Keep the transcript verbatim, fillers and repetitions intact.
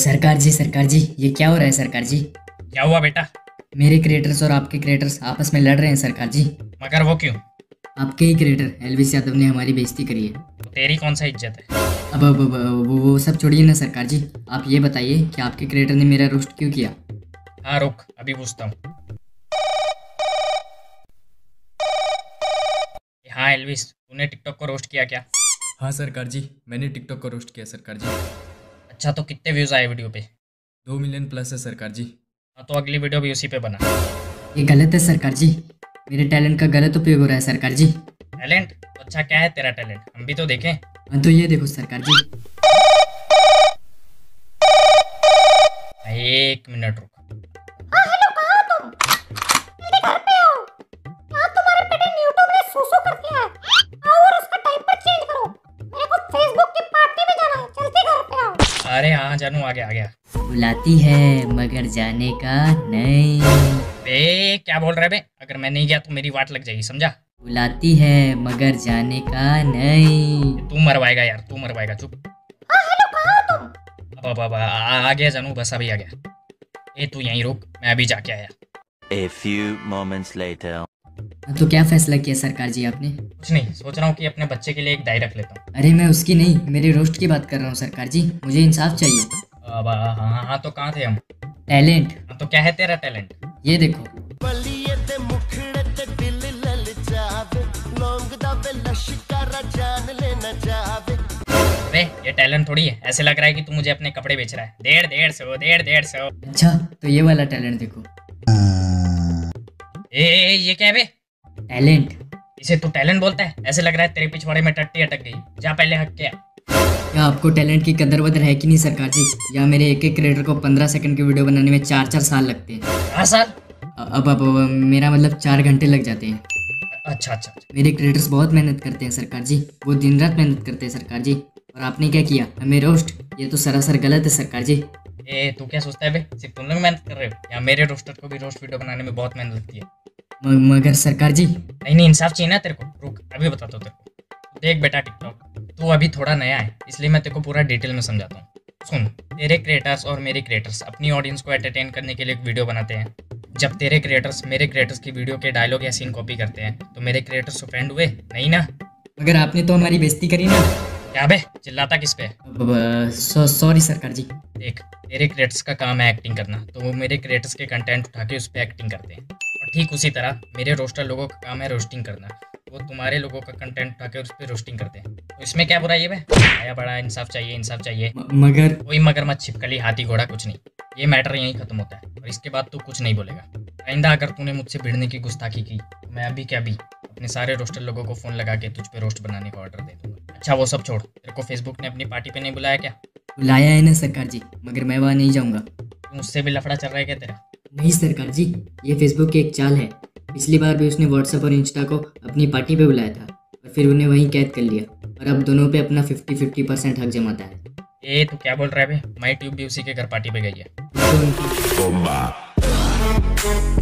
सरकार जी सरकार जी ये क्या हो रहा है सरकार जी? क्या हुआ बेटा? मेरे क्रिएटर्स और आपके क्रिएटर्स आपस में लड़ रहे हैं सरकार जी। मगर वो क्यों? आपके ही क्रिएटर एल्विस यादव ने हमारी बेइज्जती करी है। तो तेरी कौन सा इज्जत है? अब, अब, अब, अब वो, वो सब छोड़िए ना सरकार जी, आप ये बताइए कि आपके क्रिएटर ने मेरा रोस्ट क्यों किया। हाँ रुक अभी पूछता हूँ। हाँ एल्विस, तूने टिकटॉक को रोस्ट किया क्या? हाँ सरकार जी, मैंने टिकटॉक को रोस्ट किया सरकार जी। अच्छा तो कितने व्यूज़ आए वीडियो पे? दो मिलियन प्लस है सरकार जी। हाँ तो अगली वीडियो भी उसी पे बना। ये गलत है सरकार जी, मेरे टैलेंट का गलत उपयोग हो रहा है सरकार जी। टैलेंट? अच्छा क्या है तेरा टैलेंट, हम भी तो देखें। हाँ तो ये देखो सरकार जी। एक मिनट रुक। अरे हाँ जानू आ गया आ गया। बुलाती है मगर जाने का नहीं। बे क्या बोल रहा है बे, अगर मैं नहीं गया तो मेरी वाट लग जाएगी समझा। बुलाती है मगर जाने का नहीं। तू मरवाएगा यार, तू मरवाएगा, चुप। अब अब आ गया जानू, बस अभी आ गया। ए तू यहीं रुक, मैं अभी जाके आया। A few moments later. तो क्या फैसला किया सरकार जी आपने? कुछ नहीं, सोच रहा हूँ कि अपने बच्चे के लिए एक डायरी रख लेता हूँ। अरे मैं उसकी नहीं, मेरे रोस्ट की बात कर रहा हूँ सरकार जी, मुझे इंसाफ चाहिए। हाँ हाँ तो कहाँ थे हम? टैलेंट। हाँ तो क्या है तेरा टैलेंट? ये देखो। अरे ये टैलेंट थोड़ी है, ऐसे लग रहा है कि तू मुझे अपने कपड़े बेच रहा है। डेढ़ डेढ़ सौ डेढ़ डेढ़ सौ। अच्छा तो ये वाला टैलेंट देखो। ए, ए, ये क्या है बे? टैलेंट। इसे तू टैलेंट बोलता है? ऐसे लग रहा है तेरे पिछवाड़े में टट्टी अटक गई, जा पहले हक के आ। क्या आपको टैलेंट की कदर वदर है कि नहीं सरकार जी? या मेरे एक एक क्रिएटर को पंद्रह सेकंड की वीडियो बनाने में चार चार साल लगते हैं। हाँ सर। अब अब मेरा मतलब चार घंटे लग जाते हैं। अच्छा अच्छा, मेरे क्रिएटर्स बहुत मेहनत करते हैं सरकार जी, वो दिन रात मेहनत करते हैं सरकार जी, और आपने क्या किया हमें रोस्ट? ये तो सरासर गलत है सरकार जी। ए तू क्या सोचता है बे, सिर्फ तुम लोग मेहनत कर रहे हो या मेरे रोस्टर को भी रोस्ट वीडियो बनाने में बहुत मेहनत लगती है? मगर सरकार जी। नहीं नहीं इंसाफ चाहिए ना तेरे को, रुक अभी बताता हूँ तेरे को। देख बेटा टिकटॉक तू अभी थोड़ा नया है, इसलिए मैं तेरे को पूरा डिटेल में समझाता हूँ। सुन, तेरे क्रिएटर्स और मेरे क्रिएटर्स अपनी ऑडियंस को एंटरटेन करने के लिए एक वीडियो बनाते हैं। जब तेरे क्रिएटर्स मेरे क्रिएटर्स की वीडियो के डायलॉग या सीन कॉपी करते हैं तो मेरे क्रिएटर्स ऑफेंड हुए नहीं ना? मगर आपने तो हमारी बेइज्जती करी ना। क्या बे चिल्लाता किस पे? सॉरी सरकार जी। देख तेरे क्रिएटर्स का काम है एक्टिंग करना, तो वो मेरे क्रिएटर्स के कंटेंट उठा के उस पर एक्टिंग करते हैं। ठीक उसी तरह मेरे रोस्टर लोगों का काम है रोस्टिंग करना, वो तुम्हारे लोगों का कंटेंट उठा के उस पर रोस्टिंग करते हैं, तो इसमें क्या बुरा? ये बे आया बड़ा इंसाफ चाहिए इंसाफ चाहिए। म, मगर कोई मगर मत, छिपकली हाथी घोड़ा कुछ नहीं, ये मैटर यहीं खत्म होता है और इसके बाद तू कुछ नहीं बोलेगा। आइंदा अगर तूने मुझसे भिड़ने की गुस्ताखी की तो मैं अभी क्या अभी अपने सारे रोस्टर लोगों को फोन लगा के तुझ पे रोस्ट बनाने का ऑर्डर दे दूंगा। अच्छा वो सब छोड़, तेरे को फेसबुक ने अपनी पार्टी पे नहीं बुलाया क्या? बुलाया है ना सरकार जी, मगर मैं वहाँ नहीं जाऊँगा। मुझसे भी लफड़ा चल रहा है क्या तेरा? नहीं सरकार जी, ये फेसबुक की एक चाल है, पिछली बार भी उसने व्हाट्सएप और इंस्टा को अपनी पार्टी पे बुलाया था और फिर उन्हें वहीं कैद कर लिया, और अब दोनों पे अपना पचास पचास परसेंट हक जमाता है। ए तू क्या बोल रहा है बे, माई ट्यूब भी उसी के घर पार्टी पे गई है।